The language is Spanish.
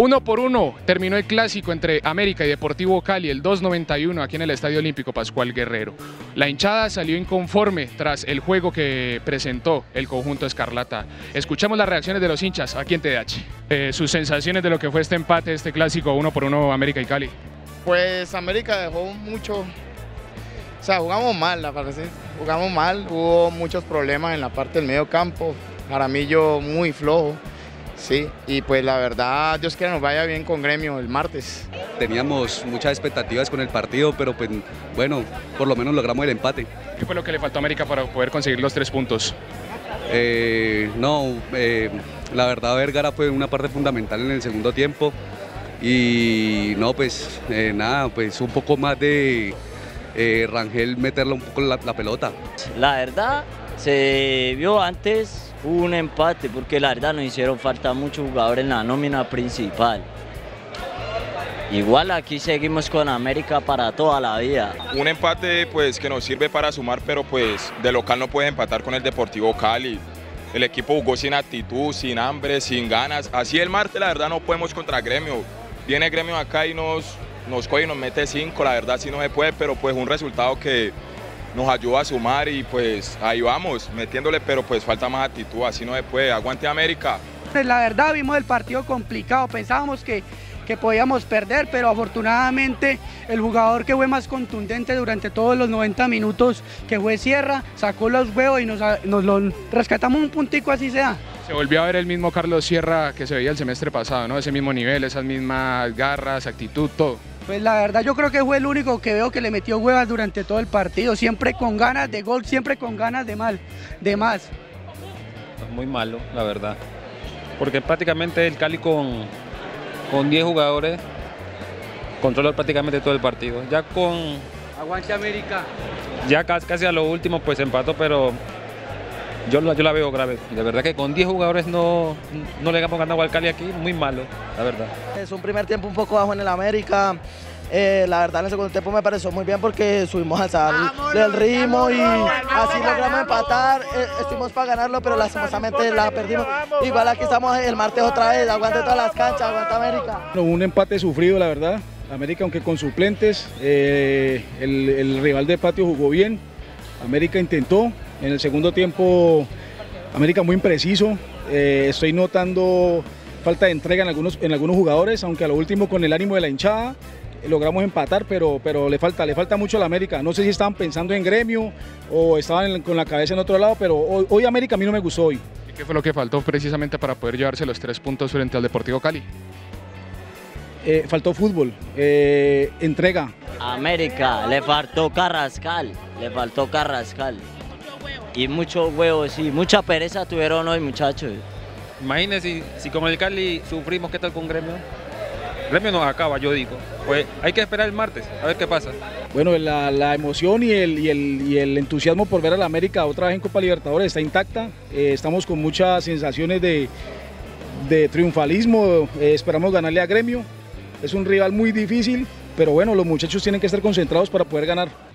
1-1 terminó el clásico entre América y Deportivo Cali, el 291, aquí en el Estadio Olímpico Pascual Guerrero. La hinchada salió inconforme tras el juego que presentó el conjunto escarlata. Escuchamos las reacciones de los hinchas aquí en TDH. Sus sensaciones de lo que fue este empate, este clásico 1-1 América y Cali. Pues América dejó mucho, o sea, jugamos mal, la verdad, jugamos mal, hubo muchos problemas en la parte del medio campo, Jaramillo muy flojo. Sí, y pues la verdad, Dios quiera nos vaya bien con Gremio el martes. Teníamos muchas expectativas con el partido, pero pues bueno, por lo menos logramos el empate. ¿Qué fue lo que le faltó a América para poder conseguir los 3 puntos? La verdad, Vergara fue una parte fundamental en el segundo tiempo y no, pues nada, pues un poco más de Rangel meterla un poco la pelota. La verdad, se vio antes un empate, porque la verdad nos hicieron falta muchos jugadores en la nómina principal. Igual aquí seguimos con América para toda la vida. Un empate pues que nos sirve para sumar, pero pues de local no puedes empatar con el Deportivo Cali. El equipo jugó sin actitud, sin hambre, sin ganas. Así el martes la verdad no podemos contra Gremio. Viene Gremio acá y nos coge y nos mete 5, la verdad sí no se puede, pero pues un resultado que nos ayuda a sumar y pues ahí vamos metiéndole, pero pues falta más actitud, así no se puede. Aguante América. Pues la verdad vimos el partido complicado, pensábamos que podíamos perder, pero afortunadamente el jugador que fue más contundente durante todos los 90 minutos, que fue Sierra, sacó los huevos y nos lo rescatamos un puntico, así sea. Se volvió a ver el mismo Carlos Sierra que se veía el semestre pasado, ¿no? Ese mismo nivel, esas mismas garras, actitud, todo. Pues la verdad yo creo que fue el único que veo que le metió huevas durante todo el partido, siempre con ganas de gol, siempre con ganas de más. Muy malo, la verdad, porque prácticamente el Cali con 10 jugadores controló prácticamente todo el partido. Ya con aguante América, ya casi a lo último pues empató, pero yo la veo grave. De verdad que con 10 jugadores no le hemos ganado al Cali aquí, muy malo, la verdad. Es un primer tiempo un poco bajo en el América. La verdad en el segundo tiempo me pareció muy bien porque subimos al del ritmo y así logramos empatar. Estuvimos para ganarlo, pero lastimosamente la perdimos. Igual aquí estamos el martes otra vez, aguante todas las canchas, aguanta América. Un empate sufrido, la verdad. América, aunque con suplentes, el rival de patio jugó bien. América intentó. En el segundo tiempo, América muy impreciso, estoy notando falta de entrega en algunos jugadores, aunque a lo último con el ánimo de la hinchada logramos empatar, pero le falta mucho a la América. No sé si estaban pensando en Gremio o estaban con la cabeza en otro lado, pero hoy América a mí no me gustó hoy. ¿Y qué fue lo que faltó precisamente para poder llevarse los 3 puntos frente al Deportivo Cali? Faltó fútbol, entrega. América, le faltó Carrascal, Y muchos huevos, sí, mucha pereza tuvieron hoy, muchachos. Imagínense, si con el Cali sufrimos, ¿qué tal con Gremio? Gremio nos acaba, yo digo. Pues hay que esperar el martes, a ver qué pasa. Bueno, la emoción y el entusiasmo por ver a la América otra vez en Copa Libertadores está intacta. Estamos con muchas sensaciones de triunfalismo, esperamos ganarle a Gremio. Es un rival muy difícil, pero bueno, los muchachos tienen que estar concentrados para poder ganar.